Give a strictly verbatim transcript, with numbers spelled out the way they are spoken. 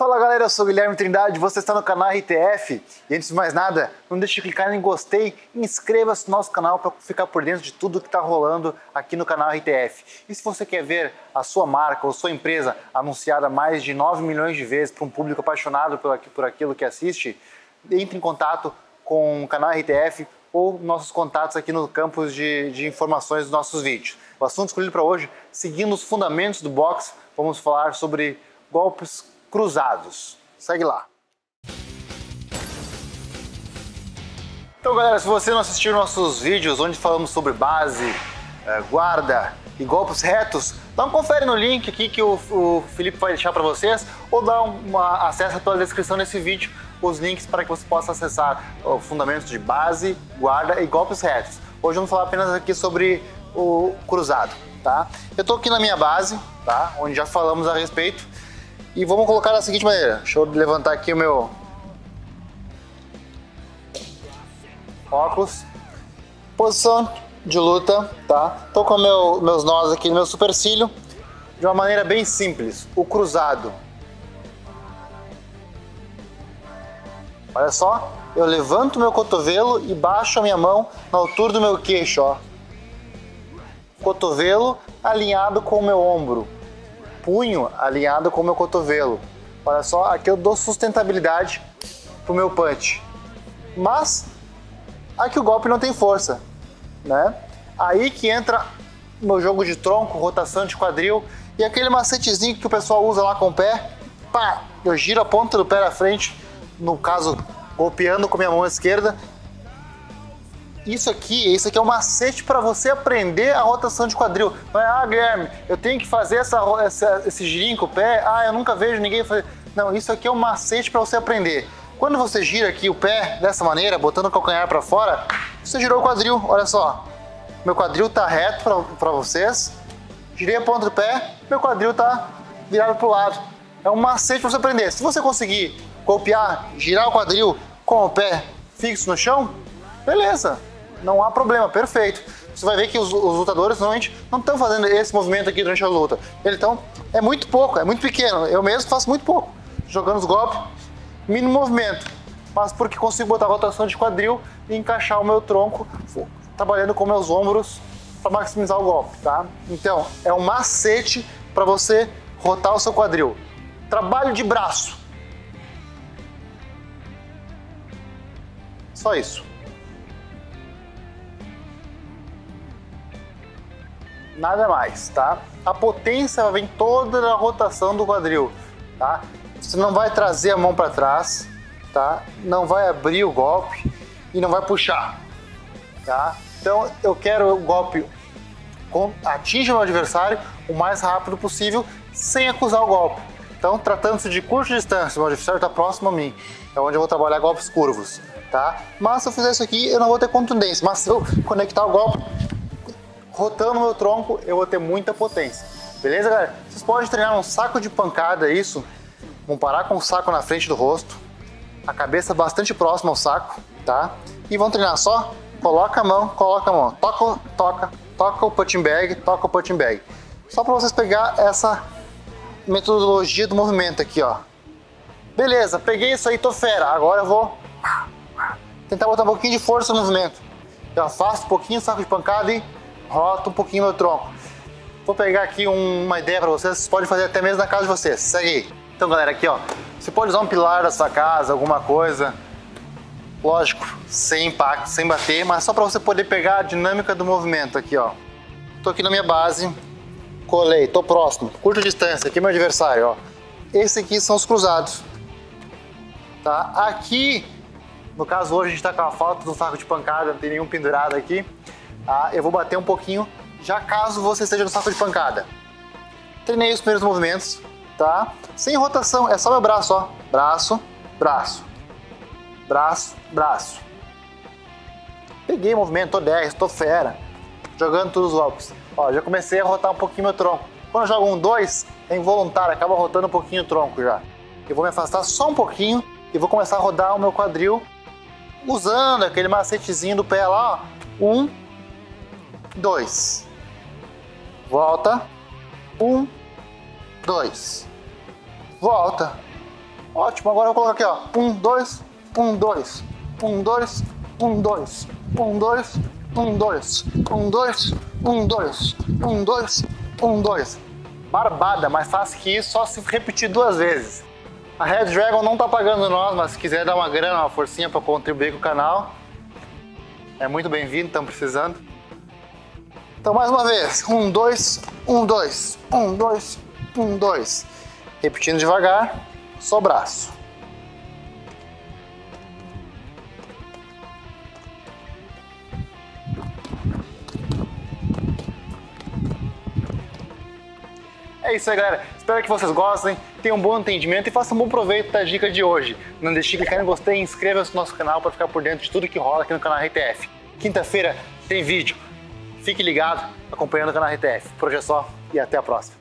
Fala galera, eu sou o Guilherme Trindade, você está no canal R T F. E antes de mais nada, não deixe de clicar em gostei e inscreva-se no nosso canal para ficar por dentro de tudo que está rolando aqui no canal R T F. E se você quer ver a sua marca ou sua empresa anunciada mais de nove milhões de vezes para um público apaixonado por, aqui, por aquilo que assiste, entre em contato com o canal R T F ou nossos contatos aqui no campus de, de informações dos nossos vídeos. O assunto escolhido para hoje, seguindo os fundamentos do boxe, vamos falar sobre golpes cruzados. Segue lá. Então galera, se você não assistiu nossos vídeos onde falamos sobre base, guarda e golpes retos, dá um confere no link aqui que o, o Felipe vai deixar para vocês, ou dá uma acessa pela descrição desse vídeo os links para que você possa acessar os fundamentos de base, guarda e golpes retos. Hoje vamos falar apenas aqui sobre o cruzado, tá? Eu tô aqui na minha base, tá? Onde já falamos a respeito. E vamos colocar da seguinte maneira, deixa eu levantar aqui o meu óculos. Posição de luta, tá? Tô com meu, meus nós aqui no meu supercílio, de uma maneira bem simples, o cruzado. Olha só, eu levanto meu cotovelo e baixo a minha mão na altura do meu queixo, ó. Cotovelo alinhado com o meu ombro. Punho alinhado com o meu cotovelo. Olha só, aqui eu dou sustentabilidade pro meu punch. Mas aqui o golpe não tem força, né? Aí que entra meu jogo de tronco, rotação de quadril e aquele macetezinho que o pessoal usa lá com o pé. Pá, eu giro a ponta do pé na frente, no caso golpeando com minha mão esquerda. Isso aqui, isso aqui é um macete para você aprender a rotação de quadril. Não é, ah, Guilherme, eu tenho que fazer essa, essa, esse girinho com o pé, ah, eu nunca vejo ninguém fazer. Não, isso aqui é um macete para você aprender. Quando você gira aqui o pé dessa maneira, botando o calcanhar para fora, você girou o quadril, olha só. Meu quadril tá reto para vocês, girei a ponta do pé, meu quadril tá virado pro lado. É um macete para você aprender. Se você conseguir golpear, girar o quadril com o pé fixo no chão, beleza. Não há problema, perfeito. Você vai ver que os, os lutadores normalmente não estão fazendo esse movimento aqui durante a luta. Então, é muito pouco, é muito pequeno. Eu mesmo faço muito pouco. Jogando os golpes, mínimo movimento. Mas porque consigo botar a rotação de quadril e encaixar o meu tronco, trabalhando com meus ombros para maximizar o golpe, tá? Então, é um macete para você rotar o seu quadril. Trabalho de braço. Só isso. Nada mais, tá? A potência vai vir toda na rotação do quadril, tá? Você não vai trazer a mão para trás, tá? Não vai abrir o golpe e não vai puxar, tá? Então eu quero o golpe atinja o meu adversário o mais rápido possível sem acusar o golpe. Então tratando-se de curta distância, o meu adversário está próximo a mim, é onde eu vou trabalhar golpes curvos, tá? Mas se eu fizer isso aqui eu não vou ter contundência, mas se eu conectar o golpe rotando meu tronco, eu vou ter muita potência. Beleza, galera? Vocês podem treinar um saco de pancada, isso. Vão parar com o saco na frente do rosto. A cabeça bastante próxima ao saco, tá? E vão treinar só, coloca a mão, coloca a mão. Toca, toca, toca o punching bag, toca o punching bag. Só para vocês pegar essa metodologia do movimento aqui, ó. Beleza, peguei isso aí, tô fera. Agora eu vou tentar botar um pouquinho de força no movimento. Eu afasto um pouquinho o saco de pancada e roto um pouquinho meu tronco. Vou pegar aqui um, uma ideia para vocês, vocês podem fazer até mesmo na casa de vocês. Segue aí. Então galera, aqui ó, você pode usar um pilar da sua casa, alguma coisa, lógico, sem impacto, sem bater, mas só para você poder pegar a dinâmica do movimento aqui ó. Tô aqui na minha base, colei, tô próximo, curta distância, aqui é meu adversário ó. Esse aqui são os cruzados, tá? Aqui, no caso hoje a gente tá com a falta do saco de pancada, não tem nenhum pendurado aqui. Ah, eu vou bater um pouquinho, já caso você esteja no saco de pancada. Treinei os primeiros movimentos, tá? Sem rotação, é só meu braço, ó. Braço, braço, braço, braço. Peguei o movimento, tô dez, tô fera. Jogando todos os golpes. Ó, já comecei a rotar um pouquinho meu tronco. Quando eu jogo um dois, é involuntário, acaba rotando um pouquinho o tronco já. Eu vou me afastar só um pouquinho e vou começar a rodar o meu quadril usando aquele macetezinho do pé lá, ó. Um, dois, volta, um, dois, volta, Ótimo, agora eu vou colocar aqui, ó. Um, dois, um, dois, um, dois, um, dois, um, dois, um, dois, um, dois, um, dois, um, dois, um, dois. Barbada, mas faz que isso só se repetir duas vezes. A Red Dragon não tá pagando nós, mas se quiser dar uma grana, uma forcinha para contribuir com o canal, é muito bem-vindo, estamos precisando. Então mais uma vez, um, dois, um, dois, um, dois, um, dois. Repetindo devagar, só o braço. É isso aí, galera. Espero que vocês gostem, tenham um bom entendimento e façam um bom proveito da dica de hoje. Não deixe de clicar em gostei e inscreva-se no nosso canal para ficar por dentro de tudo que rola aqui no canal R T F. Quinta-feira tem vídeo. Fique ligado, acompanhando o canal R T F. Por hoje é só e até a próxima.